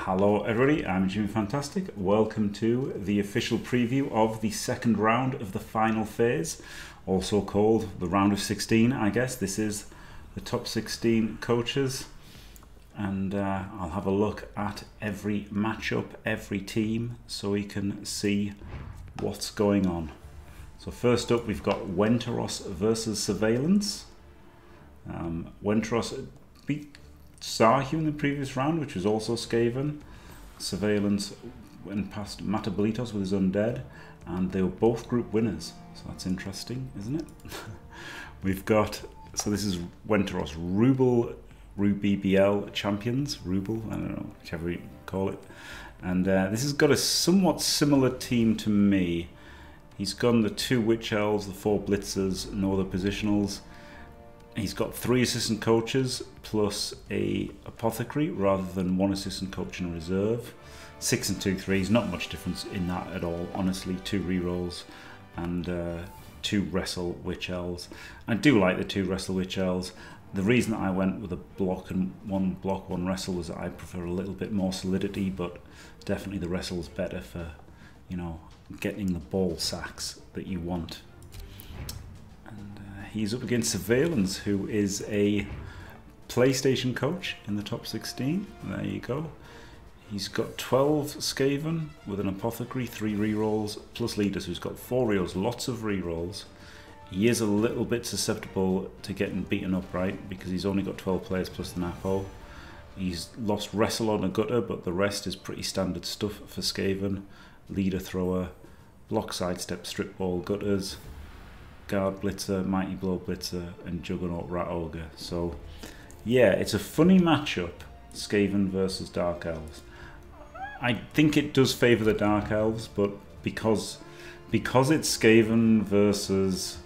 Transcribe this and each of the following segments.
Hello everybody, I'm Jimmy Fantastic. Welcome to the official preview of the second round of the final phase, also called the round of 16, I guess. This is the top 16 coaches, and I'll have a look at every matchup, every team, so we can see what's going on. So first up, we've got Wenteros versus Surveillance. Wenteros beat Sahu in the previous round, which was also Skaven. Surveillance went past Matabolitos with his Undead, and they were both group winners. So that's interesting, isn't it? We've got, so this is Wenteros, Rubel, RubyBL champions, Rubel, I don't know, whichever you call it. And this has got a somewhat similar team to me. He's gone the 2 Witch Elves, the 4 Blitzers, no other positionals. He's got 3 assistant coaches plus a apothecary rather than 1 assistant coach in reserve. 6 and 2 3s, not much difference in that at all, honestly. 2 rerolls and 2 wrestle witch elves. I do like the 2 wrestle witch elves. The reason that I went with a block and 1 block, 1 wrestle was that I prefer a little bit more solidity, but definitely the wrestle's better for, you know, getting the ball sacks that you want. He's up against Surveillance, who is a PlayStation coach in the top 16. There you go. He's got 12 Skaven with an apothecary, 3 rerolls, plus leaders, who's got 4 rerolls, lots of rerolls. He is a little bit susceptible to getting beaten up, right? Because he's only got 12 players plus the Napo. He's lost wrestle on a gutter, but the rest is pretty standard stuff for Skaven. Leader thrower, block sidestep, strip ball, gutters, Guard Blitzer, Mighty Blow Blitzer, and Juggernaut Rat Ogre. So, yeah, it's a funny matchup, Skaven versus Dark Elves. I think it does favour the Dark Elves, but because it's Skaven versus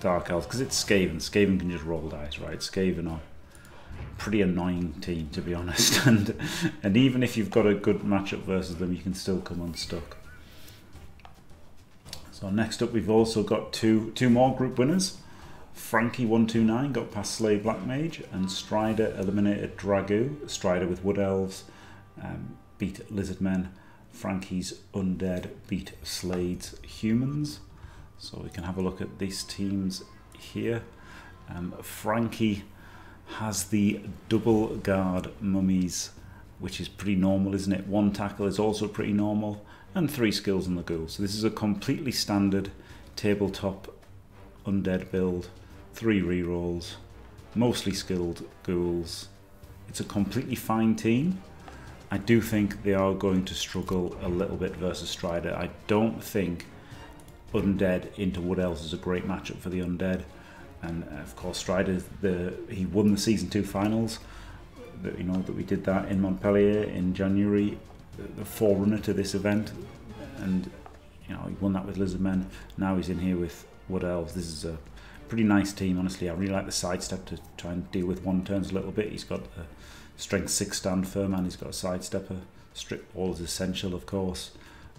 Dark Elves, because it's Skaven can just roll dice, right? Skaven are a pretty annoying team, to be honest, and even if you've got a good matchup versus them, you can still come unstuck. So next up, we've also got two more group winners. Frankie129 got past Slade Black Mage, and Strider eliminated Dragu. Strider with Wood Elves beat Lizard Men. Frankie's Undead beat Slade's Humans. So we can have a look at these teams here. Frankie has the double guard mummies, which is pretty normal, isn't it? 1 tackle is also pretty normal, and 3 skills on the ghoul. So this is a completely standard tabletop undead build. 3 rerolls, mostly skilled ghouls. It's a completely fine team. I do think they are going to struggle a little bit versus Strider. I don't think undead into wood elves is a great matchup for the undead. And of course Strider, he won the season 2 finals. You know that we did that in Montpellier in January. The forerunner to this event, and you know, he won that with Lizard Men. Now he's in here with Wood Elves. This is a pretty nice team, honestly. I really like the sidestep to try and deal with 1 turns a little bit. He's got a strength 6 stand firm, and he's got a sidestepper. Strip ball is essential, of course.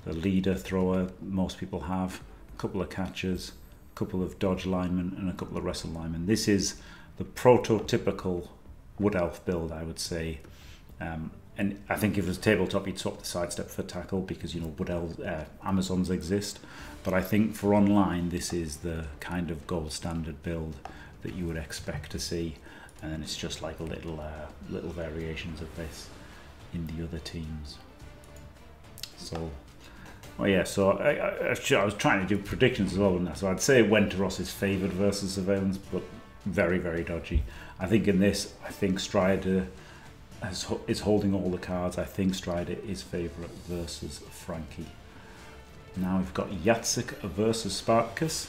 The leader thrower, most people have a couple of catchers, a couple of dodge linemen, and a couple of wrestle linemen. This is the prototypical Wood Elf build, I would say. And I think if it was tabletop, you'd swap the sidestep for tackle because, you know, Wood Elves, Amazons exist. But I think for online, this is the kind of gold standard build that you would expect to see. And then it's just like little variations of this in the other teams. So, well, yeah, so I was trying to do predictions as well on that. So I'd say Wenteros is favoured versus Surveillance, but very, very dodgy. I think in this, I think Strider is holding all the cards. I think Strider is favourite versus Frankie. Now we've got Yatsuka versus Sparkus.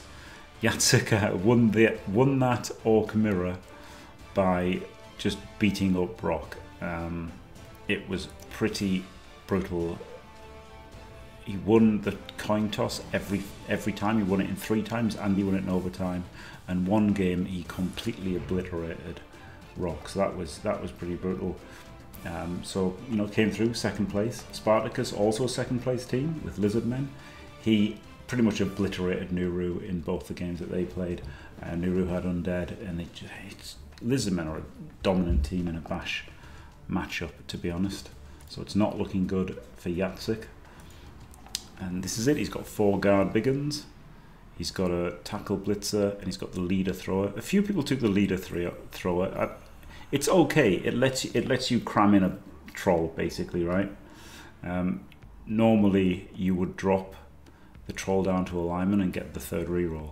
Yatsuka won that Orc Mirror by just beating up Brock. It was pretty brutal. He won the coin toss every time. He won it in 3 times, and he won it in overtime. And 1 game he completely obliterated Rock, so that was pretty brutal. So, you know, came through 2nd place. Spartacus, also a 2nd place team with Lizard Men. He pretty much obliterated Nuru in both the games that they played. Nuru had Undead, and Lizard Men are a dominant team in a bash matchup, to be honest. So it's not looking good for Yatsuka. And this is it. He's got four guard biggins. He's got a tackle blitzer, and he's got the leader thrower. A few people took the leader thrower. It's okay. It lets you cram in a troll, basically, right? Normally, you would drop the troll down to a lineman and get the third reroll.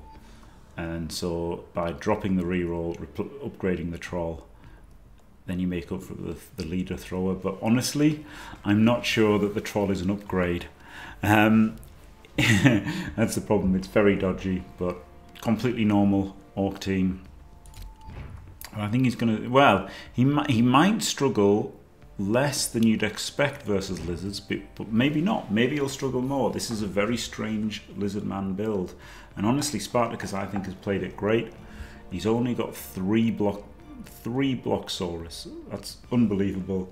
And so by dropping the reroll, upgrading the troll, then you make up for the leader thrower. But honestly, I'm not sure that the troll is an upgrade. That's the problem. It's very dodgy, but completely normal orc team. I think he's gonna. Well, he might struggle less than you'd expect versus lizards, but maybe not. Maybe he'll struggle more. This is a very strange lizard man build, and honestly, Spartacus I think has played it great. He's only got three block Saurus. That's unbelievable.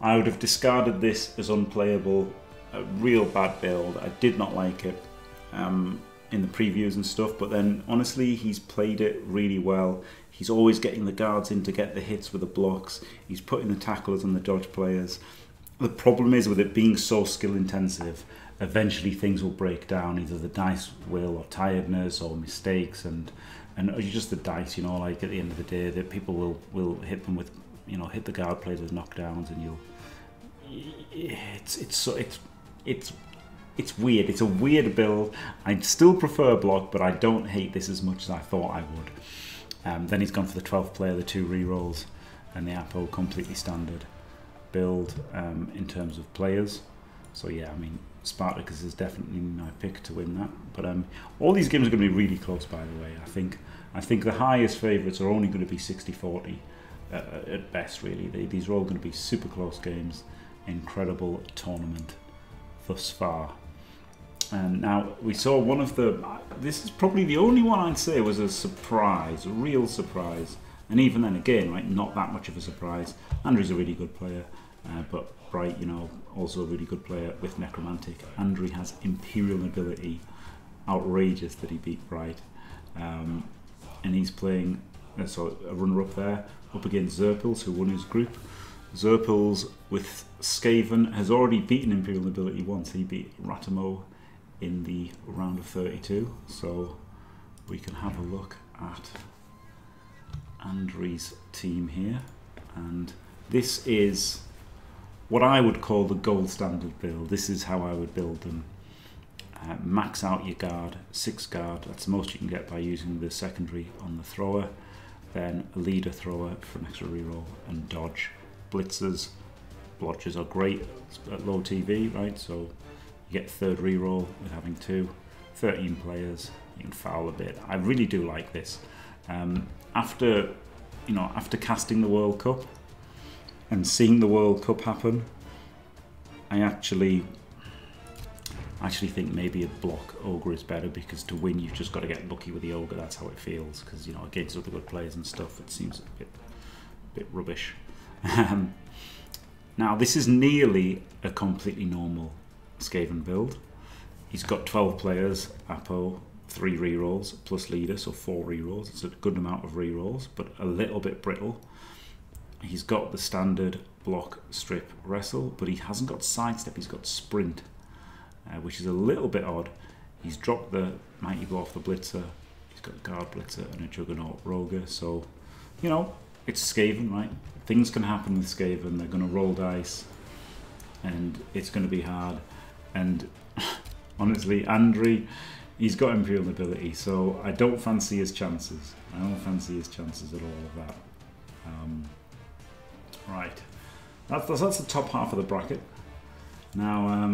I would have discarded this as unplayable. A real bad build. I did not like it in the previews and stuff, but then honestly he's played it really well. He's always getting the guards in to get the hits with the blocks. He's putting the tacklers and the dodge players. The problem is with it being so skill intensive, eventually things will break down. Either the dice will, or tiredness, or mistakes, and just the dice, you know, like at the end of the day that people will hit them with, you know, hit the guard players with knockdowns, and it's weird. It's a weird build. I still prefer block, but I don't hate this as much as I thought I would. Then he's gone for the 12th player, the 2 rerolls, and the Apo. Completely standard build in terms of players. So yeah, I mean, Spartacus is definitely my pick to win that. But all these games are going to be really close, by the way. I think the highest favourites are only going to be 60-40 at best, really. These are all going to be super close games. Incredible tournament thus far. And now we saw one of the, this is probably the only one I'd say was a surprise, a real surprise, and even then again, right, not that much of a surprise. Andrii's a really good player, but Bright, you know, also a really good player with Necromantic. Andrii has Imperial ability, outrageous that he beat Bright, and he's playing, so a runner up there, up against Zerpils, who won his group. Zerpils with Skaven has already beaten Imperial Ability once. He beat Ratamo in the round of 32. So we can have a look at Andrii's team here. And this is what I would call the gold standard build. This is how I would build them. Max out your guard, 6 guard. That's the most you can get by using the secondary on the thrower. Then a leader thrower for an extra reroll and dodge. Blitzers, blotches are great at low TV, right? So you get 3rd reroll with having 2, 13 players. You can foul a bit. I really do like this. After casting the World Cup and seeing the World Cup happen, I actually think maybe a block ogre is better, because to win you've just got to get lucky with the ogre. That's how it feels, because, you know, against other good players and stuff, it seems a bit rubbish. Now this is nearly a completely normal Skaven build. He's got 12 players, Apo, 3 rerolls plus leader, so 4 rerolls. It's a good amount of rerolls, but a little bit brittle. He's got the standard block, strip, wrestle, but he hasn't got sidestep. He's got sprint, which is a little bit odd. He's dropped the mighty blow off the blitzer. He's got a guard blitzer and a juggernaut roger. So, you know, it's Skaven, right? Things can happen with Skaven. They're going to roll dice, and it's going to be hard. And honestly, Andrii, he's got Imperial Ability, so I don't fancy his chances. I don't fancy his chances at all of that. Right, that's the top half of the bracket. Now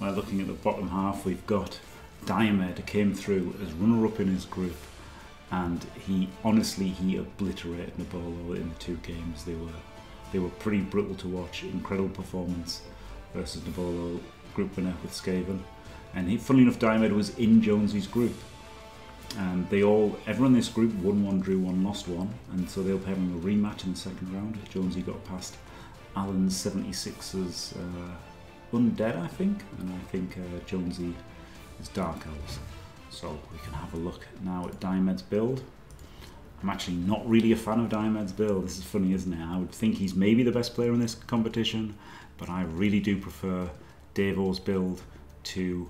we're looking at the bottom half. We've got Diomed, came through as runner-up in his group. And he honestly obliterated Nabolo in the 2 games. They were pretty brutal to watch. Incredible performance versus Nabolo, group winner with Skaven. And funnily enough, Diomed was in Jonesy's group. And everyone in this group won 1, drew 1, lost 1. And so they'll be having a rematch in the 2nd round. Jonesy got past Alan 76's Undead, I think. And I think Jonesy is Dark Elves. So we can have a look now at Diomed's build. I'm actually not really a fan of Diomed's build. This is funny, isn't it? I would think he's maybe the best player in this competition, but I really do prefer Devo's build to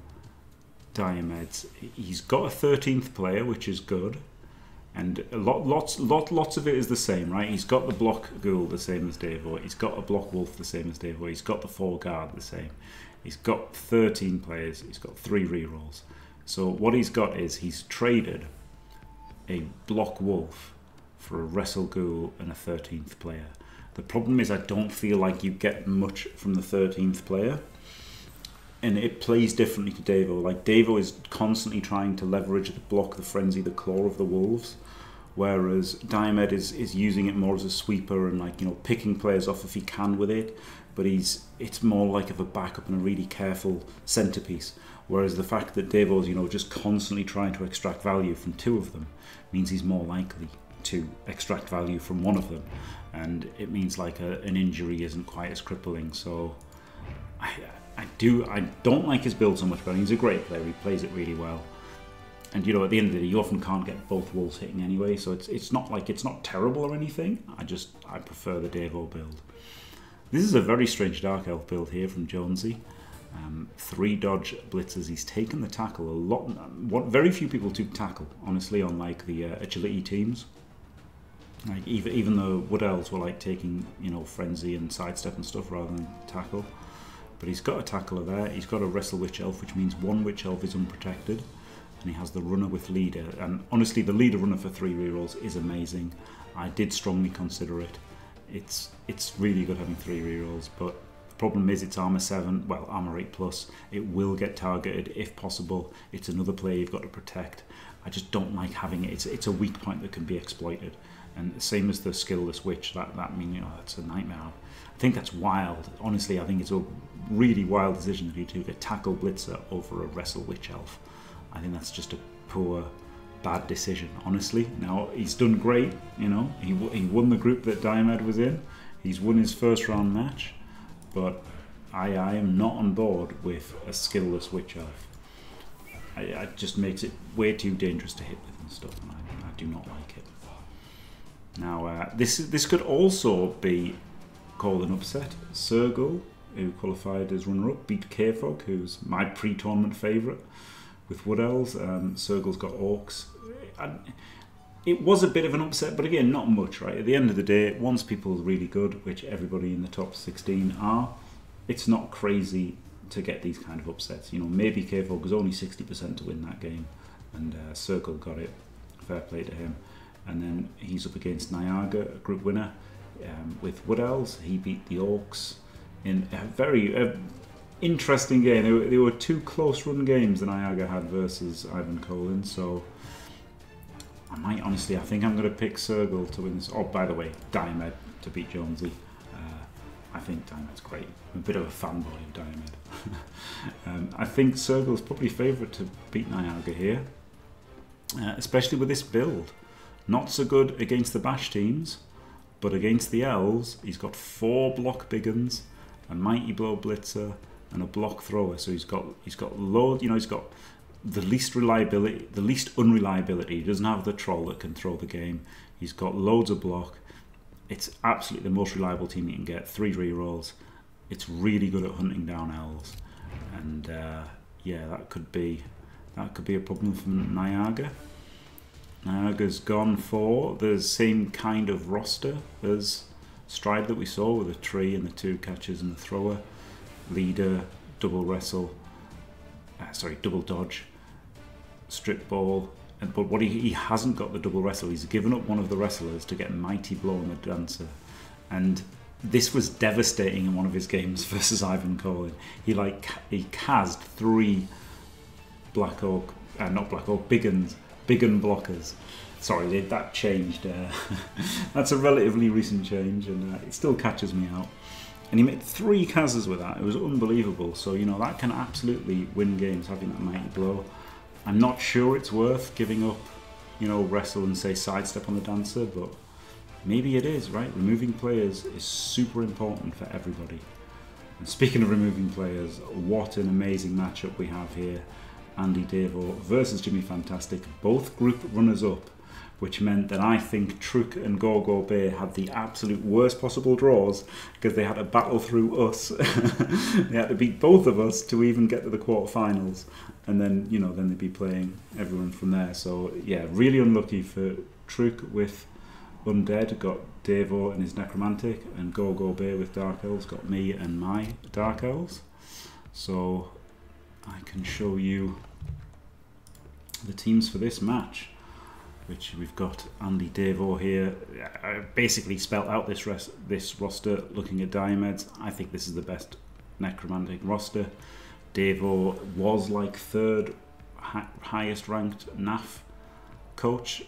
Diomed's. He's got a 13th player, which is good. And lots of it is the same, right? He's got the block ghoul the same as Devo. He's got a block wolf the same as Devo. He's got the 4 guard the same. He's got 13 players. He's got 3 rerolls. So what he's got is he's traded a block wolf for a wrestle ghoul and a 13th player. The problem is I don't feel like you get much from the 13th player. And it plays differently to Devo. Like, Devo is constantly trying to leverage the block, the frenzy, the claw of the wolves, whereas Diomed is using it more as a sweeper and, like, you know, picking players off if he can with it. But it's more like of a backup and a really careful centerpiece. Whereas the fact that Devo's, you know, just constantly trying to extract value from 2 of them means he's more likely to extract value from 1 of them, and it means like an injury isn't quite as crippling. So I don't like his build so much, but he's a great player. He plays it really well, and you know, at the end of the day, you often can't get both wolves hitting anyway, so it's not terrible or anything. I prefer the Devo build. This is a very strange Dark Elf build here from Jonesy. 3 dodge blitzers. He's taken the tackle a lot. What very few people do tackle, honestly, on like the agility teams. Like even the Wood Elves were like taking, you know, frenzy and sidestep and stuff rather than tackle. But he's got a tackler there. He's got a wrestle witch elf, which means 1 witch elf is unprotected, and he has the runner with leader. And honestly, the leader runner for 3 rerolls is amazing. I did strongly consider it. It's really good having 3 rerolls, but the problem is it's armor 7, well, armor 8+. It will get targeted if possible. It's another player you've got to protect. I just don't like having it. It's a weak point that can be exploited. And the same as the skillless witch, that means, you know, that's a nightmare. I think that's wild. Honestly, I think it's a really wild decision that you do to tackle blitzer over a wrestle witch elf. I think that's just a poor, bad decision, honestly. Now, he's done great, you know. He won the group that Diomed was in. He's won his first round match. But I am not on board with a skillless witch elf. It just makes it way too dangerous to hit with and stuff, and I do not like it. Now, this could also be called an upset. Sergo, who qualified as runner-up, beat Kefog, who's my pre-tournament favourite, with Wood Elves. Sergo's got Orcs. It was a bit of an upset, but again, not much, right? At the end of the day, once people are really good, which everybody in the top 16 are, it's not crazy to get these kind of upsets. You know, maybe Kefog was only 60% to win that game, and Sergo got it. Fair play to him. And then he's up against Nyhagar, a group winner, with Wood Elves. He beat the Orcs in a very interesting game. There were 2 close-run games that Nyhagar had versus Ivan Colin, so I might, honestly, I think I'm going to pick Sergo to win this. Oh, by the way, Diomed to beat Jonesy. I think Diomed's great. I'm a bit of a fanboy of Diomed. I think Sergo's probably favourite to beat Nyhagar here, especially with this build. Not so good against the bash teams, but against the elves, he's got 4 block biggins, a mighty blow blitzer, and a block thrower. So he's got load, you know, he's got the least reliability, the least unreliability. He doesn't have the troll that can throw the game. He's got loads of block. It's absolutely the most reliable team you can get. 3 rerolls. It's really good at hunting down elves, and yeah, that could be a problem for Nyhagar. Nyhagar's gone for the same kind of roster as Strider that we saw, with the tree and the 2 catches and the thrower, leader, double wrestle, double dodge, strip ball. But what he hasn't got the double wrestle. He's given up one of the wrestlers to get mighty blow on the dancer, and this was devastating in one of his games versus Ivan Colin. He cast 3 Black Orc, not Black Orc, biggins. Biggin blockers. Sorry, that changed. That's a relatively recent change, and it still catches me out. And he made 3 Kazas with that. It was unbelievable. So, you know, that can absolutely win games, having that mighty blow. I'm not sure it's worth giving up, you know, wrestle and, say, sidestep on the dancer, but maybe it is, right? Removing players is super important for everybody. And speaking of removing players, what an amazing matchup we have here. Andy Devo versus Jimmy Fantastic, both group runners-up, which meant that I think Truk and Gogo Bay had the absolute worst possible draws because they had to battle through us. They had to beat both of us to even get to the quarterfinals. And then, you know, then they'd be playing everyone from there. So, yeah, really unlucky for Truk with Undead, got Devo and his Necromantic, and Gogo Bay with Dark Elves, got me and my Dark Elves. So I can show you the teams for this match, which we've got Andy Devo here. I basically spelt out this roster looking at Diomeds. I think this is the best Necromantic roster. Devo was like third highest ranked NAF coach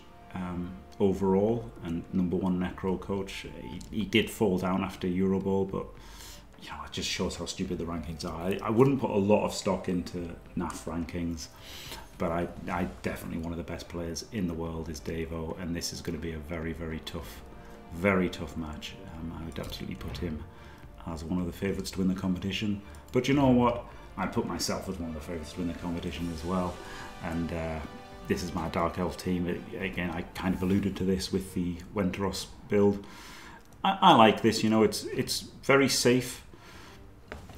overall and #1 Necro coach. He did fall down after Euro Bowl, but you know, it just shows how stupid the rankings are. I wouldn't put a lot of stock into NAF rankings, but I definitely, one of the best players in the world is Devo, and this is going to be a very, very tough match. I would absolutely put him as one of the favourites to win the competition. But you know what? I put myself as one of the favourites to win the competition as well. And this is my Dark Elf team. Again, I kind of alluded to this with the Wenteros build. I like this, you know, it's very safe.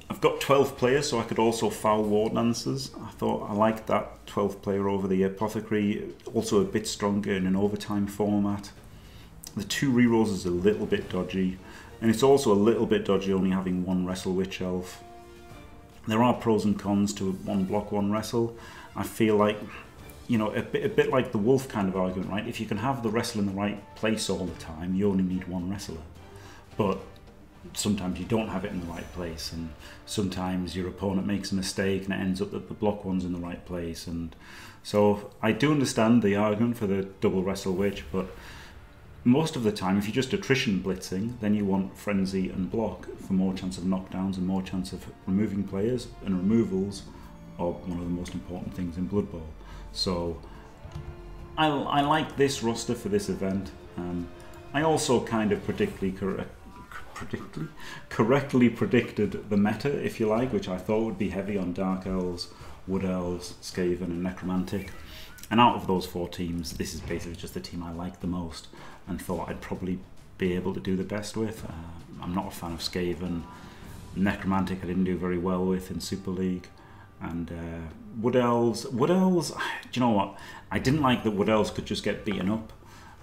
I've got 12 players, so I could also foul Wardancers. I thought I liked that 12 player over the Apothecary. Also a bit stronger in an overtime format. The 2 rerolls is a little bit dodgy. And it's also a little bit dodgy only having 1 Wrestle Witch Elf. There are pros and cons to 1 block, 1 wrestle. I feel like, you know, a bit like the wolf kind of argument, right? If you can have the wrestle in the right place all the time, you only need 1 wrestler. But sometimes you don't have it in the right place, and sometimes your opponent makes a mistake and it ends up that the block one's in the right place. And so I do understand the argument for the double wrestle witch, but most of the time if you're just attrition blitzing, then you want frenzy and block for more chance of knockdowns and more chance of removing players, and removals are one of the most important things in Blood Bowl. So I like this roster for this event. I also kind of correctly predicted the meta, if you like, which I thought would be heavy on Dark Elves, Wood Elves, Skaven and Necromantic. And out of those 4 teams, this is basically just the team I like the most and thought I'd probably be able to do the best with. I'm not a fan of Skaven. Necromantic I didn't do very well with in Super League. And Wood Elves, do you know what? I didn't like that Wood Elves could just get beaten up.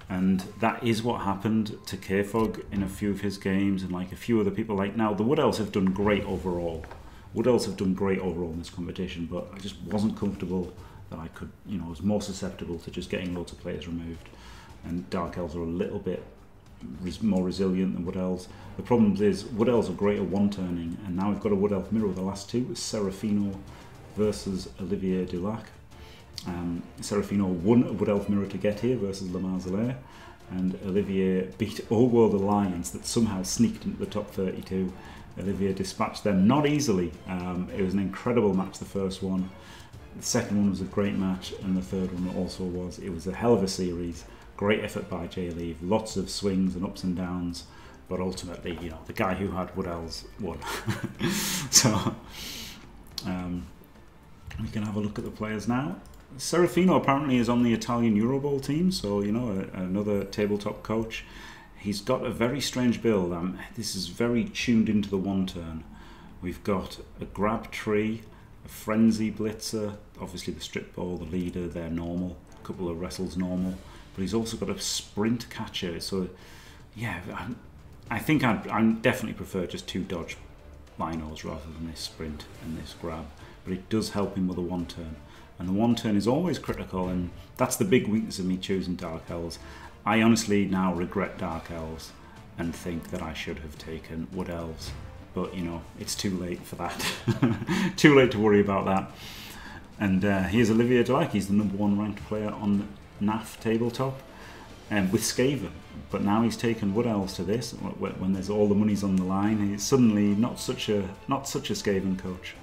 And that is what happened to Kefog in a few of his games, and like a few other people. Like now, the Wood Elves have done great overall. Wood Elves have done great overall in this competition, but I just wasn't comfortable that I could, you know, I was more susceptible to just getting loads of players removed. And Dark Elves are a little bit more resilient than Wood Elves. The problem is Wood Elves are great at one-turning, and now we've got a Wood Elf mirror. The last two was Serafino versus Olivier Dulac. Serafino won a Wood Elf mirror to get here versus Lamar Zelaire, and Olivier beat All World Alliance that somehow sneaked into the top 32. Olivier dispatched them, not easily. It was an incredible match, the first one. The second one was a great match, and the third one also was. It was a hell of a series. Great effort by Jay Leave, lots of swings and ups and downs, but ultimately, you know, the guy who had Wood Elves won. So we can have a look at the players now. Serafino apparently is on the Italian Euro Bowl team, so, you know, another tabletop coach. He's got a very strange build. This is very tuned into the one turn. We've got a grab tree, a frenzy blitzer, obviously the strip ball, the leader, they're normal, a couple of wrestles normal, but he's also got a sprint catcher. So yeah, I think I'd definitely prefer just 2 dodge linos rather than this sprint and this grab, but it does help him with a one turn. And the one turn is always critical, and that's the big weakness of me choosing Dark Elves. I honestly now regret Dark Elves and think that I should have taken Wood Elves. But, you know, it's too late for that. Too late to worry about that. And here's Olivier Dulac. He's the #1 ranked player on NAF tabletop with Skaven. But now he's taken Wood Elves to this. When there's all the money's on the line, he's suddenly not such a Skaven coach.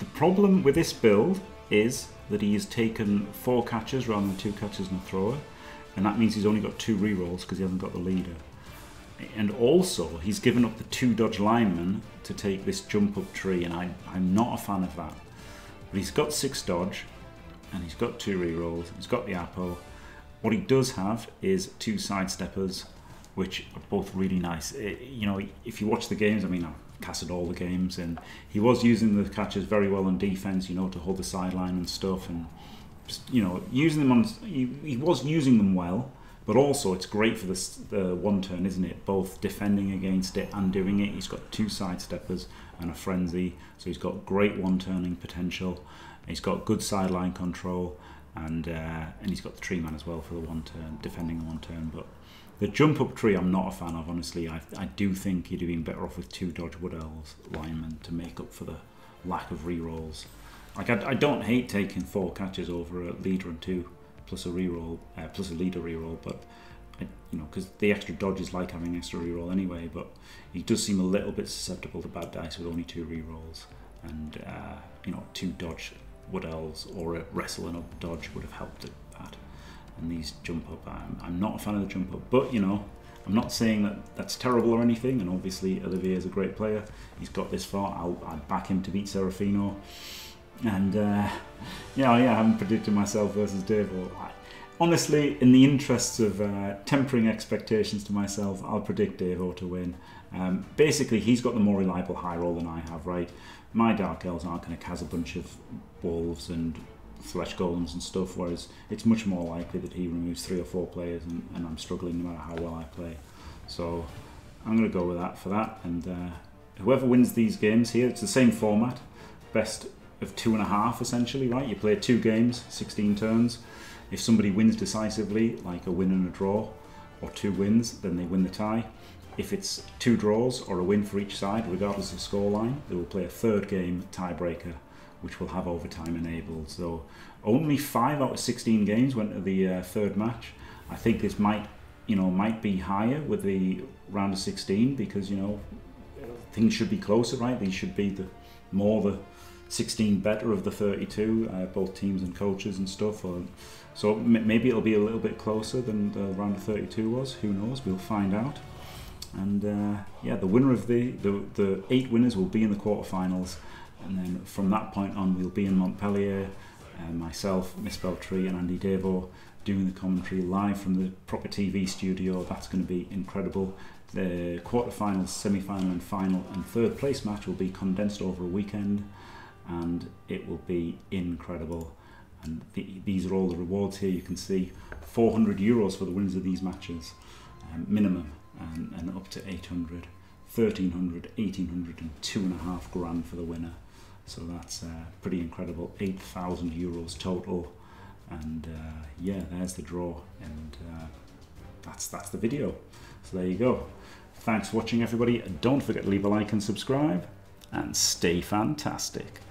The problem with this build is that he's taken 4 catches rather than 2 catches and a thrower, and that means he's only got 2 rerolls because he hasn't got the leader. And also, he's given up the 2 dodge linemen to take this jump up tree, and I'm not a fan of that. But he's got 6 dodge, and he's got 2 rerolls, he's got the Apo, What he does have is two sidesteppers, which are both really nice. You know, if you watch the games, I mean, I've casted all the games, and he was using the catchers very well on defense, you know, to hold the sideline and stuff, and, you know, using them on, he was using them well, but also it's great for the one turn, isn't it? Both defending against it and doing it. He's got two sidesteppers and a frenzy, so he's got great one-turning potential. He's got good sideline control, and he's got the tree man as well for the one turn, defending the one turn. But the jump-up tree I'm not a fan of, honestly. I do think he'd have been better off with two Dodge Wood Elves linemen to make up for the lack of re-rolls. Like, I don't hate taking four catches over a leader and two, plus a reroll, plus a leader reroll, but you know, because the extra dodge is like having extra reroll anyway. But he does seem a little bit susceptible to bad dice with only two rerolls, and you know, two Dodge Wood Elves or a wrestling up dodge would have helped it that. And these jump up, I'm not a fan of the jump up, but you know, I'm not saying that that's terrible or anything. And obviously Olivier is a great player. He's got this far. I'd back him to beat Serafino. And yeah, I haven't predicted myself versus Devo. Honestly, in the interests of tempering expectations to myself, I'll predict Devo to win. Basically, he's got the more reliable high roll than I have, right? My Dark Elves aren't going to cast a bunch of wolves and Thresh Golems and stuff, whereas it's much more likely that he removes three or four players, and I'm struggling no matter how well I play. So I'm going to go with that for that. And whoever wins these games here, it's the same format, best of 2.5 essentially, right? You play two games, 16 turns. If somebody wins decisively, like a win and a draw, or two wins, then they win the tie. If it's two draws or a win for each side, regardless of scoreline, they will play a third game tiebreaker, which will have overtime enabled. So only 5 out of 16 games went to the third match. I think this might, you know, might be higher with the round of 16 because, you know, things should be closer, right? These should be the 16 better of the 32, both teams and coaches and stuff. So maybe it'll be a little bit closer than the round of 32 was. Who knows? We'll find out. And yeah, the winner of the 8 winners will be in the quarterfinals. And then from that point on, we'll be in Montpellier, myself, Miss Beltree and Andy Devo doing the commentary live from the proper TV studio. That's going to be incredible. The quarterfinals, semi-final and final and third place match will be condensed over a weekend. And it will be incredible. And these are all the rewards here. You can see €400 for the winners of these matches, minimum, and up to 800, 1,300, 1,800 and £2,500 for the winner. So that's pretty incredible, €8,000 total. And yeah, there's the draw, and that's the video. So there you go. Thanks for watching, everybody. Don't forget to leave a like and subscribe, and stay fantastic.